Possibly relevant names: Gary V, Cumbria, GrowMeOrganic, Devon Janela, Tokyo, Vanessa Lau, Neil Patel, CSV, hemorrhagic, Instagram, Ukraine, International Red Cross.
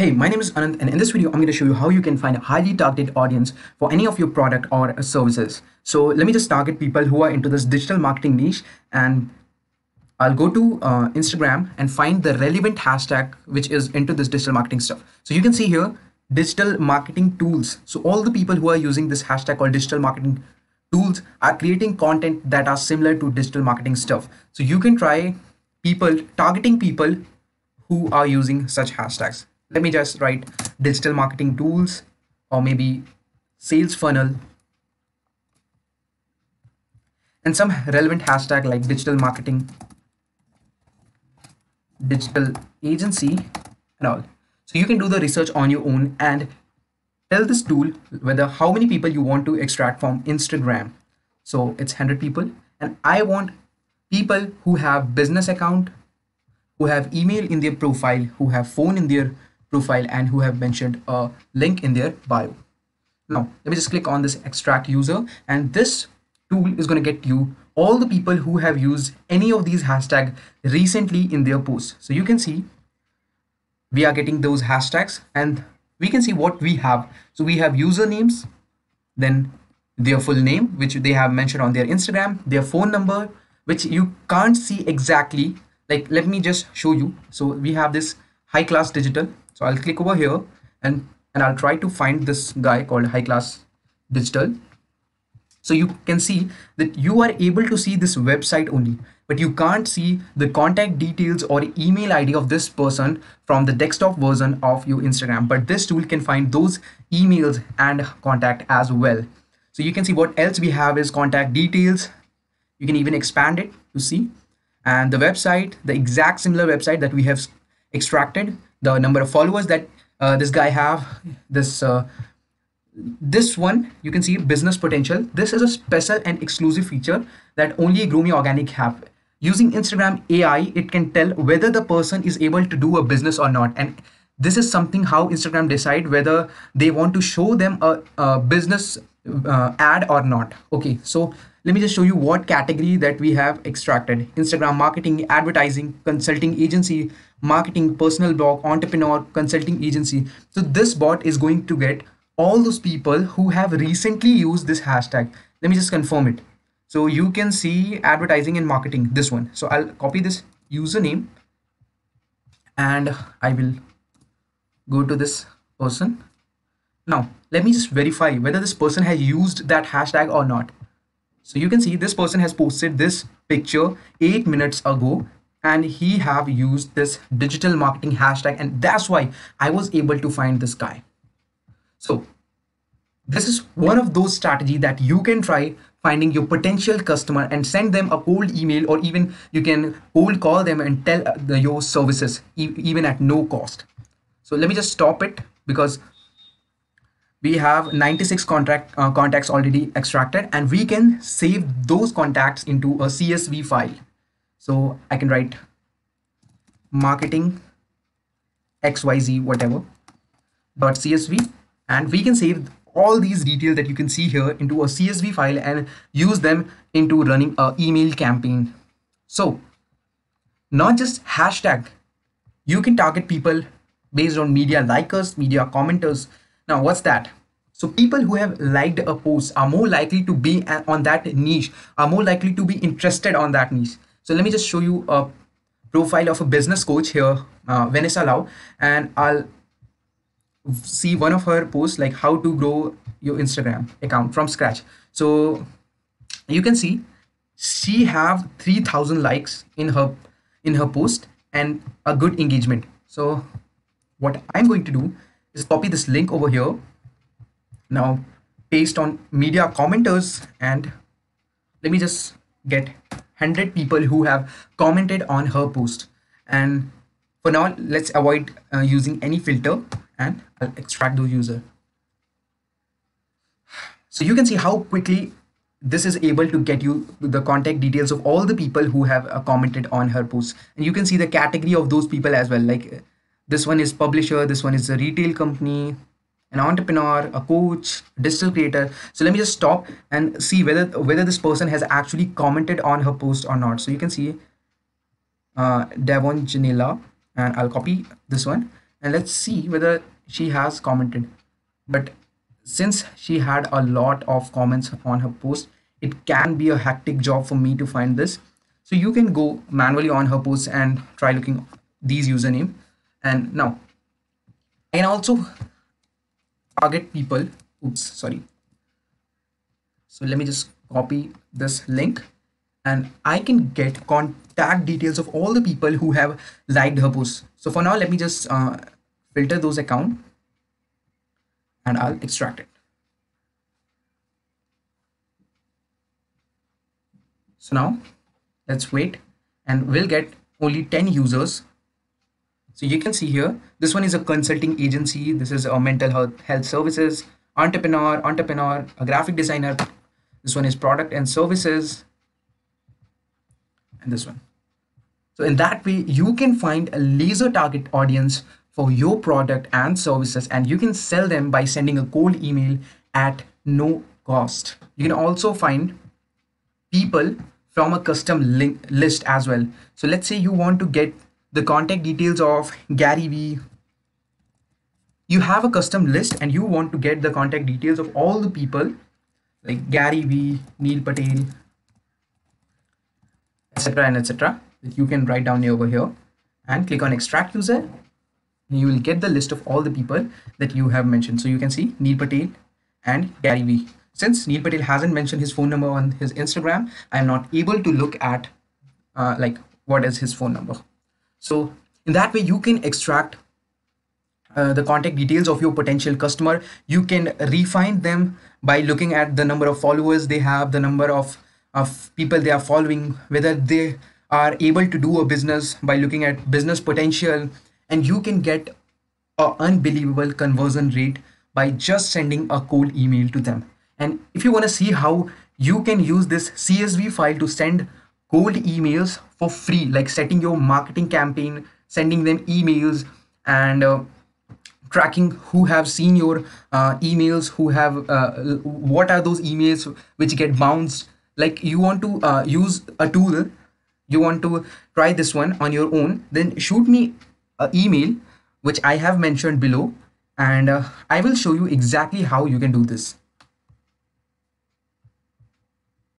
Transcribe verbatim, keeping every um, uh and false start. Hey, my name is Anand, and in this video, I'm going to show you how you can find a highly targeted audience for any of your product or services. So let me just target people who are into this digital marketing niche, and I'll go to uh, Instagram and find the relevant hashtag which is into this digital marketing stuff. So you can see here, digital marketing tools. So all the people who are using this hashtag called digital marketing tools are creating content that are similar to digital marketing stuff. So you can try people targeting people who are using such hashtags. Let me just write digital marketing tools, or maybe sales funnel, and some relevant hashtag like digital marketing, digital agency, and all. So you can do the research on your own and tell this tool whether how many people you want to extract from Instagram. So it's one hundred people, and I want people who have business account, who have email in their profile, who have phone in their profile, and who have mentioned a link in their bio. Now let me just click on this extract user, and this tool is going to get you all the people who have used any of these hashtags recently in their posts. So you can see we are getting those hashtags, and we can see what we have. So we have usernames, then their full name, which they have mentioned on their Instagram, their phone number, which you can't see exactly. Like, let me just show you. So we have this high class digital. So I'll click over here and, and I'll try to find this guy called high class digital. So you can see that you are able to see this website only, but you can't see the contact details or email I D of this person from the desktop version of your Instagram. But this tool can find those emails and contact as well. So you can see what else we have is contact details. You can even expand it to see. And the website, the exact similar website that we have extracted, the number of followers that uh, this guy have, this uh, this one, you can see business potential. This is a special and exclusive feature that only GrowMeOrganic have. Using Instagram A I, it can tell whether the person is able to do a business or not. And this is something how Instagram decide whether they want to show them a, a business uh, ad or not. Okay, so let me just show you what category that we have extracted. Instagram marketing, advertising, consulting agency, marketing, personal blog, entrepreneur, consulting agency. So this bot is going to get all those people who have recently used this hashtag. Let me just confirm it. So you can see advertising and marketing, this one. So I'll copy this username and I will go to this person. Now, let me just verify whether this person has used that hashtag or not. So you can see this person has posted this picture eight minutes ago, and he have used this digital marketing hashtag, and that's why I was able to find this guy. So this is one of those strategies that you can try, finding your potential customer and send them a cold email, or even you can cold call them and tell the, your services e- even at no cost. So let me just stop it, because we have ninety-six contract uh, contacts already extracted, and we can save those contacts into a C S V file. So I can write marketing X Y Z whatever dot C S V, and we can save all these details that you can see here into a C S V file and use them into running a email campaign. So not just hashtag, you can target people based on media likers, media commenters. Now, what's that? So people who have liked a post are more likely to be on that niche, are more likely to be interested on that niche. So let me just show you a profile of a business coach here, uh, Vanessa Lau, and I'll see one of her posts like how to grow your Instagram account from scratch. So you can see she have three thousand likes in her in her post and a good engagement. So what I'm going to do is copy this link over here. Now paste on media commenters, and let me just get one hundred people who have commented on her post. And for now, let's avoid uh, using any filter, and I'll extract those user. So you can see how quickly this is able to get you the contact details of all the people who have uh, commented on her posts. And you can see the category of those people as well. Like this one is publisher, this one is a retail company, an entrepreneur, a coach, digital creator. So let me just stop and see whether, whether this person has actually commented on her post or not. So you can see uh, Devon Janela, and I'll copy this one. and let's see whether she has commented. But since she had a lot of comments on her post, it can be a hectic job for me to find this. So you can go manually on her posts and try looking these username. And now I can also target people. Oops, sorry. So let me just copy this link, and I can get contact details of all the people who have liked her posts. So for now, let me just uh, filter those accounts, and I'll extract it. So now let's wait, and we'll get only ten users. So you can see here, this one is a consulting agency. This is a mental health, health services, entrepreneur, entrepreneur, a graphic designer. This one is product and services, and this one. So in that way, you can find a laser target audience for your product and services, and you can sell them by sending a cold email at no cost. You can also find people from a custom link list as well. So let's say you want to get the contact details of Gary V. You have a custom list and you want to get the contact details of all the people like Gary V, Neil Patel, et cetera and et cetera that you can write down over here, and click on extract user. You will get the list of all the people that you have mentioned. So you can see Neil Patel and Gary V. Since Neil Patel hasn't mentioned his phone number on his Instagram, I'm not able to look at uh, like what is his phone number. So in that way, you can extract Uh, the contact details of your potential customer. You can refine them by looking at the number of followers they have, the number of, of people they are following, whether they are able to do a business by looking at business potential, and you can get an unbelievable conversion rate by just sending a cold email to them. And if you want to see how you can use this C S V file to send cold emails for free, like setting your marketing campaign, sending them emails, and uh, tracking who have seen your uh, emails, who have uh, what are those emails which get bounced, like you want to uh, use a tool, you want to try this one on your own, then shoot me an email which I have mentioned below, and uh, I will show you exactly how you can do this.